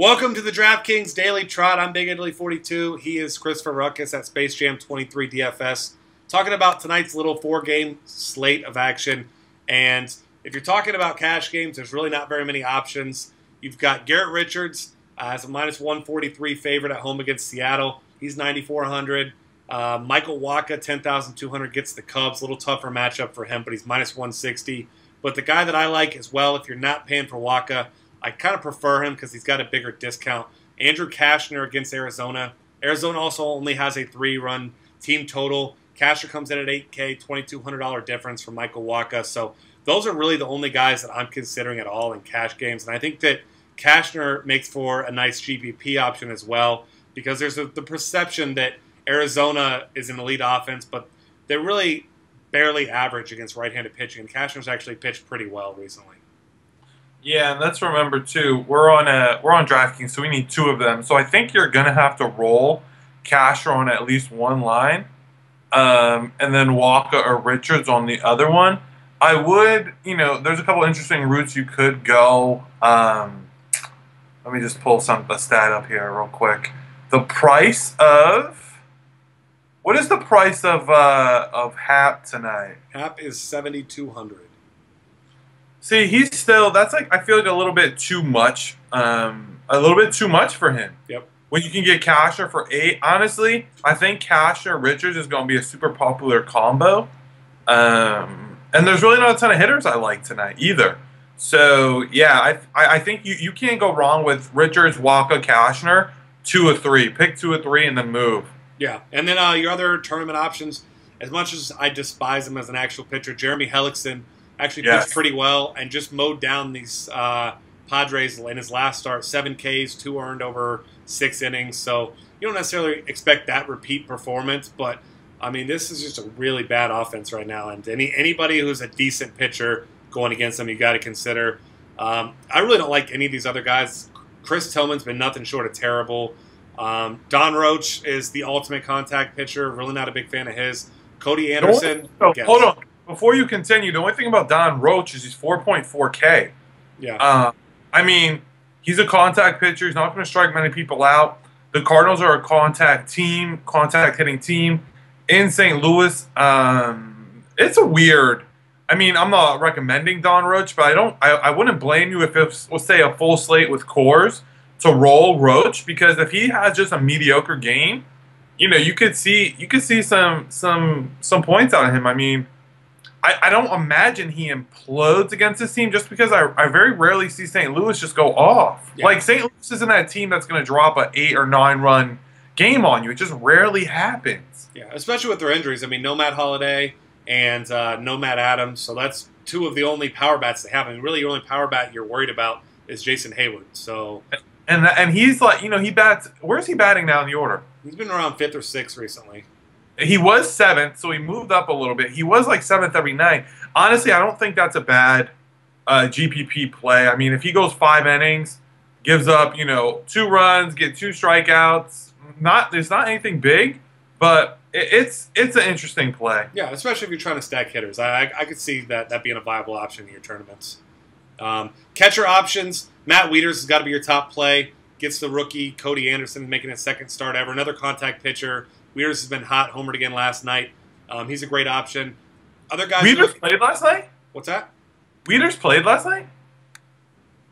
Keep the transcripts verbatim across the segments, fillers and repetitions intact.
Welcome to the DraftKings Daily Trot. I'm Big Italy forty-two. He is Christopher Ruckus at Space Jam twenty-three D F S. Talking about tonight's little four-game slate of action. And if you're talking about cash games, there's really not very many options. You've got Garrett Richards uh, as a minus one forty-three favorite at home against Seattle. He's ninety-four hundred. Uh, Michael Wacha, ten thousand two hundred, gets the Cubs. A little tougher matchup for him, but he's minus one sixty. But the guy that I like as well, if you're not paying for Wacha, I kind of prefer him because he's got a bigger discount. Andrew Cashner against Arizona. Arizona also only has a three-run team total. Cashner comes in at eight K, twenty-two hundred dollars difference from Michael Wacha. So those are really the only guys that I'm considering at all in cash games. And I think that Cashner makes for a nice G P P option as well because there's a, the perception that Arizona is an elite offense, but they're really barely average against right-handed pitching. And Cashner's actually pitched pretty well recently. Yeah, and let's remember too, we're on a we're on DraftKings, so we need two of them. So I think you're gonna have to roll Cashner on at least one line, um, and then Wacha or Richards on the other one. I would, you know, there's a couple interesting routes you could go. Um, let me just pull some a stat up here real quick. The price of what is the price of uh, of Hap tonight? Hap is seventy-two hundred. See, he's still, that's like, I feel like a little bit too much, um, a little bit too much for him. Yep. When you can get Cashner for eight, honestly, I think Cashner Richards is going to be a super popular combo. Um, and there's really not a ton of hitters I like tonight either. So, yeah, I I think you, you can't go wrong with Richards, Wacha, Cashner, two or three. Pick two or three and then move. Yeah. And then uh, your other tournament options, as much as I despise him as an actual pitcher, Jeremy Hellickson actually pitched yes. pretty well and just mowed down these uh, Padres in his last start. Seven Ks, two earned over six innings. So you don't necessarily expect that repeat performance. But, I mean, this is just a really bad offense right now. And any anybody who's a decent pitcher going against them, you got to consider. Um, I really don't like any of these other guys. Chris Tillman's been nothing short of terrible. Um, Don Roach is the ultimate contact pitcher. Really not a big fan of his. Cody Anderson. Oh, hold on. Before you continue, the only thing about Don Roach is he's four point four K. Yeah. Uh, I mean, he's a contact pitcher. He's not going to strike many people out. The Cardinals are a contact team, contact hitting team in Saint Louis. Um, it's a weird. I mean, I'm not recommending Don Roach, but I don't. I, I wouldn't blame you if it's, let's say, a full slate with cores to roll Roach, because if he has just a mediocre game, you know, you could see you could see some some some points out of him. I mean. I, I don't imagine he implodes against this team just because I, I very rarely see Saint Louis just go off. Yeah. Like, Saint Louis isn't that team that's going to drop an eight- or nine-run game on you. It just rarely happens. Yeah, especially with their injuries. I mean, no Matt Holliday and uh, no Matt Adams, so that's two of the only power bats they have. I mean, really, your only power bat you're worried about is Jason Heyward. So. And, and he's like, you know, he bats – where's he batting now in the order? He's been around fifth or sixth recently. He was seventh, so he moved up a little bit. He was like seventh every night. Honestly, I don't think that's a bad uh, G P P play. I mean, if he goes five innings, gives up, you know, two runs, get two strikeouts, not there's not anything big, but it, it's it's an interesting play. Yeah, especially if you're trying to stack hitters. I I, I could see that that being a viable option in your tournaments. Um, catcher options: Matt Wieters has got to be your top play. Gets the rookie Cody Anderson making his second start ever. Another contact pitcher. Wieters has been hot, homered again last night. Um, he's a great option. Other guys. Wieters played last night? What's that? Wieters played last night?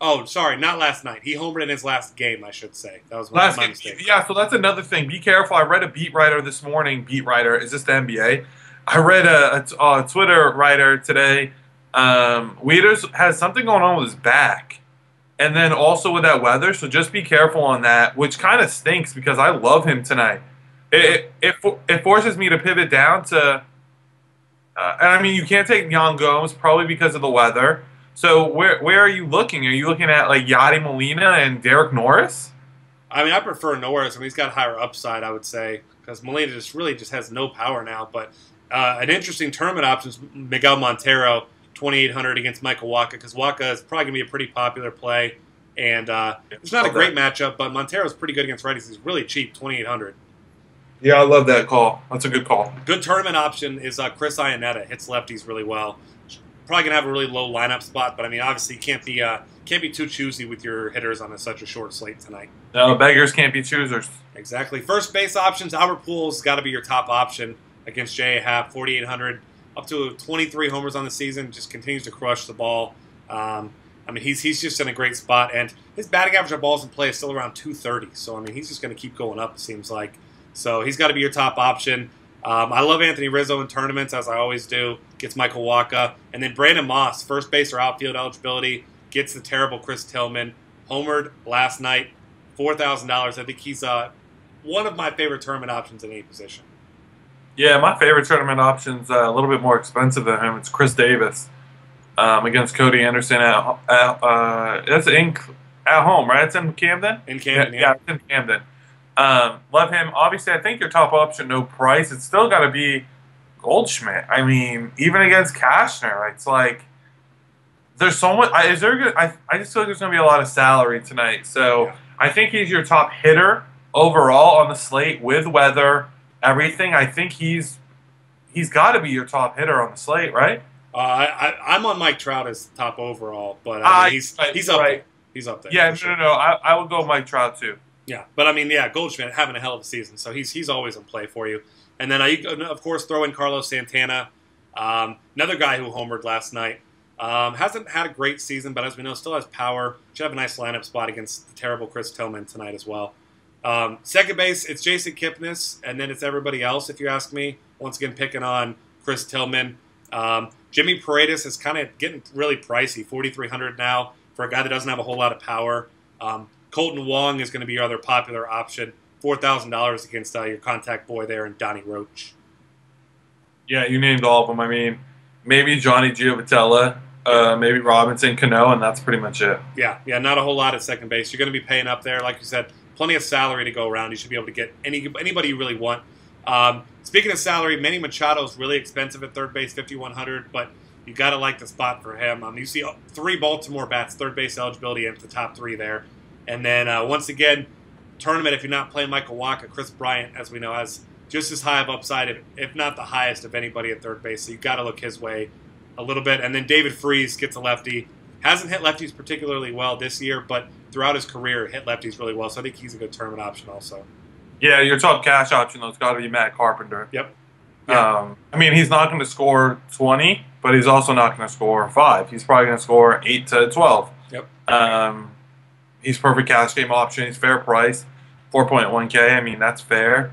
Oh, sorry, not last night. He homered in his last game, I should say. That was my, my mistake. Yeah, so that's another thing. Be careful. I read a beat writer this morning. Beat writer, is this the N B A? I read a, a, a Twitter writer today. Um, Wieters has something going on with his back. And then also with that weather, so just be careful on that, which kind of stinks because I love him tonight. It, it, it, it forces me to pivot down to uh, – I mean, you can't take Yan Gomes probably because of the weather. So where where are you looking? Are you looking at like Yadi Molina and Derek Norris? I mean, I prefer Norris. I mean, he's got higher upside, I would say, because Molina just really just has no power now. But uh, an interesting tournament option is Miguel Montero, twenty-eight hundred against Michael Wacha, because Wacha is probably going to be a pretty popular play. And uh, it's not a great matchup, but Montero's pretty good against righties. He's really cheap, twenty-eight hundred. Yeah, I love that call. That's a good call. Good tournament option is uh, Chris Iannetta. Hits lefties really well. probably gonna have a really low lineup spot, but I mean, obviously, you can't be uh, can't be too choosy with your hitters on a, such a short slate tonight. No, beggars can't be choosers. Exactly. First base options. Albert Pujols got to be your top option against J A. Happ, forty-eight hundred, up to twenty-three homers on the season. Just continues to crush the ball. Um, I mean, he's he's just in a great spot, and his batting average on balls in play is still around two thirty. So I mean, he's just gonna keep going up. It seems like. So he's got to be your top option. Um, I love Anthony Rizzo in tournaments, as I always do. Gets Michael Wacha. And then Brandon Moss, first base or outfield eligibility, gets the terrible Chris Tillman. Homered last night, four thousand dollars. I think he's uh, one of my favorite tournament options in any position. Yeah, my favorite tournament option's uh, a little bit more expensive than him. It's Chris Davis um, against Cody Anderson. At, at, uh, that's in, at home, right? It's in Camden? In Camden, yeah. Yeah, yeah it's in Camden. Um, love him. Obviously, I think your top option, no price. It's still got to be Goldschmidt. I mean, even against Cashner, it's like there's so much. Is there? I I just feel like there's going to be a lot of salary tonight. So yeah. I think he's your top hitter overall on the slate with weather, everything. I think he's he's got to be your top hitter on the slate, right? Uh, I, I I'm on Mike Trout as top overall, but I mean, he's I, he's up right. he's up there. Yeah, no, sure. no, no. I I would go Mike Trout too. Yeah, but I mean, yeah, Goldschmidt having a hell of a season, so he's he's always in play for you. And then, I, of course, throw in Carlos Santana, um, another guy who homered last night. Um, hasn't had a great season, but as we know, still has power. Should have a nice lineup spot against the terrible Chris Tillman tonight as well. Um, second base, it's Jason Kipnis, and then it's everybody else, if you ask me. Once again, picking on Chris Tillman. Um, Jimmy Paredes is kind of getting really pricey, forty-three hundred now for a guy that doesn't have a whole lot of power. Um Colton Wong is going to be your other popular option, four thousand dollars against uh, your contact boy there and Don Roach. Yeah, you named all of them. I mean, maybe Johnny Giovatella, uh, maybe Robinson Cano, and that's pretty much it. Yeah, yeah, not a whole lot at second base. You're going to be paying up there. Like you said, plenty of salary to go around. You should be able to get any anybody you really want. Um, speaking of salary, Manny Machado is really expensive at third base, fifty-one hundred, but you got to like the spot for him. Um, you see three Baltimore bats, third base eligibility into the top three there. And then, uh, once again, tournament, if you're not playing Michael Wacha, Chris Bryant, as we know, has just as high of upside, if, if not the highest of anybody at third base. So you've got to look his way a little bit. And then David Freese gets a lefty. Hasn't hit lefties particularly well this year, but throughout his career hit lefties really well. So I think he's a good tournament option also. Yeah, your top cash option, though, has got to be Matt Carpenter. Yep. Yeah. Um, I mean, he's not going to score twenty, but he's also not going to score five. He's probably going to score eight to twelve. Yep. Um, He's perfect cash game option. He's fair price, four point one K. I mean, that's fair.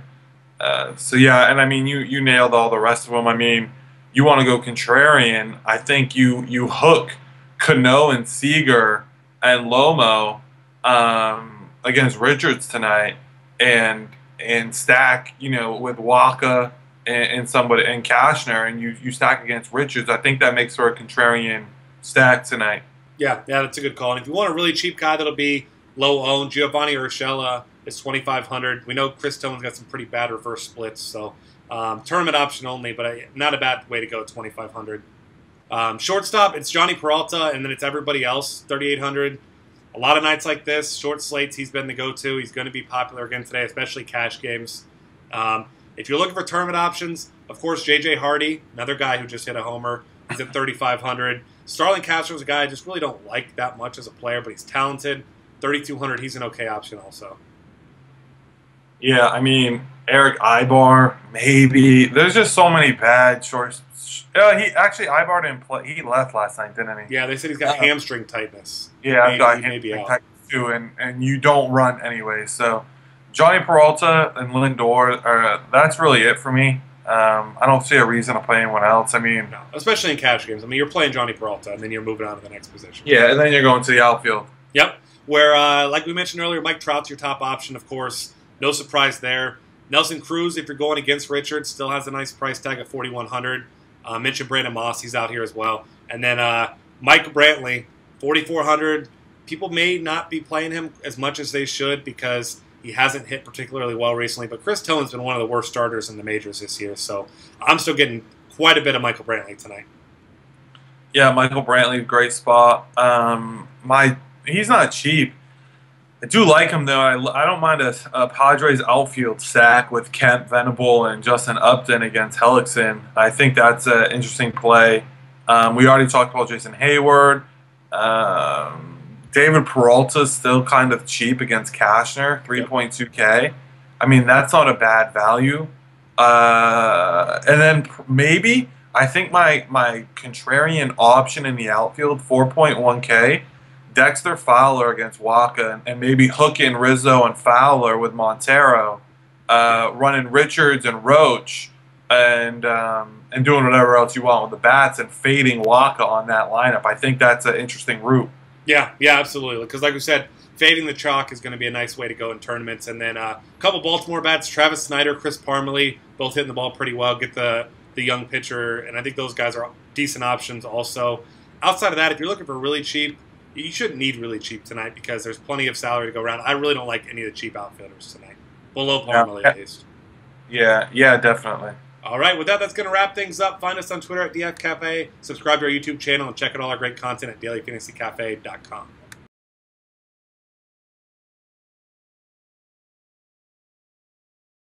Uh, so, yeah, and I mean, you, you nailed all the rest of them. I mean, you want to go contrarian. I think you, you hook Cano and Seager and Lomo um, against Richards tonight and and stack, you know, with Wacha and, and somebody and Cashner, and you, you stack against Richards. I think that makes for a contrarian stack tonight. Yeah, yeah, that's a good call. And if you want a really cheap guy that'll be low-owned, Giovanni Urshela is twenty-five hundred. We know Chris Tillman's got some pretty bad reverse splits, so um, tournament option only, but not a bad way to go at twenty-five hundred. Um, shortstop, it's Jhonny Peralta, and then it's everybody else, thirty-eight hundred. A lot of nights like this, short slates, he's been the go-to. He's going to be popular again today, especially cash games. Um, if you're looking for tournament options, of course, J J Hardy, another guy who just hit a homer. He's at thirty-five hundred. Starlin Castro is a guy I just really don't like that much as a player, but he's talented. thirty-two hundred, he's an okay option also. Yeah, I mean, Erick Aybar, maybe. There's just so many bad shorts. Uh, he actually, Aybar didn't play. He left last night, didn't he? Yeah, they said he's got uh, hamstring tightness. Yeah, I've got hamstring tightness too, and, and you don't run anyway. So Jhonny Peralta and Lindor, uh, that's really it for me. Um, I don't see a reason to play anyone else. I mean, no, especially in cash games. I mean, you're playing Jhonny Peralta, and then you're moving on to the next position. Yeah, and then you're going to the outfield. Yep, where, uh, like we mentioned earlier, Mike Trout's your top option, of course. No surprise there. Nelson Cruz, if you're going against Richards, still has a nice price tag at forty-one hundred. Uh, mentioned Brandon Moss. He's out here as well. And then uh, Mike Brantley, forty-four hundred. People may not be playing him as much as they should because he hasn't hit particularly well recently, but Chris Tillman's been one of the worst starters in the majors this year, so I'm still getting quite a bit of Michael Brantley tonight. Yeah, Michael Brantley, great spot. Um, my he's not cheap. I do like him, though. I, I don't mind a, a Padres outfield sack with Kent Venable and Justin Upton against Hellickson. I think that's an interesting play. Um, we already talked about Jason Heyward. Um, David Peralta is still kind of cheap against Cashner, three point two K. I mean, that's not a bad value. Uh, and then maybe, I think my, my contrarian option in the outfield, four point one K, Dexter Fowler against Wacha, and maybe hook in Rizzo and Fowler with Montero, uh, running Richards and Roach, and um, and doing whatever else you want with the bats and fading Wacha on that lineup. I think that's an interesting route. Yeah, yeah, absolutely. Because like we said, fading the chalk is going to be a nice way to go in tournaments. And then uh, a couple Baltimore bats, Travis Snyder, Chris Parmelee, both hitting the ball pretty well, get the, the young pitcher. And I think those guys are decent options also. Outside of that, if you're looking for really cheap, you shouldn't need really cheap tonight because there's plenty of salary to go around. I really don't like any of the cheap outfielders tonight. Below Parmelee, yeah, at least. Yeah, yeah, definitely. All right, with that, that's going to wrap things up. Find us on Twitter at D F Cafe. Subscribe to our YouTube channel and check out all our great content at daily fantasy cafe dot com.